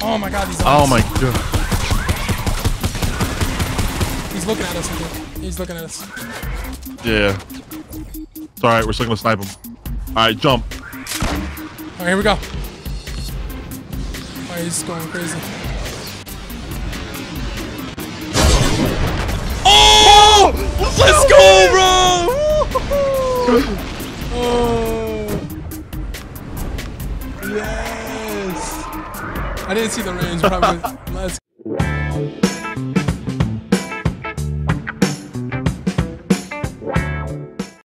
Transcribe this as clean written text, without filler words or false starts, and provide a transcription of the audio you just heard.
Oh my god, he's on us. Oh my god. He's looking at us again. He's looking at us. Yeah. It's alright, we're still gonna snipe him. Alright, jump. Alright, here we go. Alright, he's going crazy. Oh! Let's go, bro! Oh. Yes! I didn't see the range, probably. Let's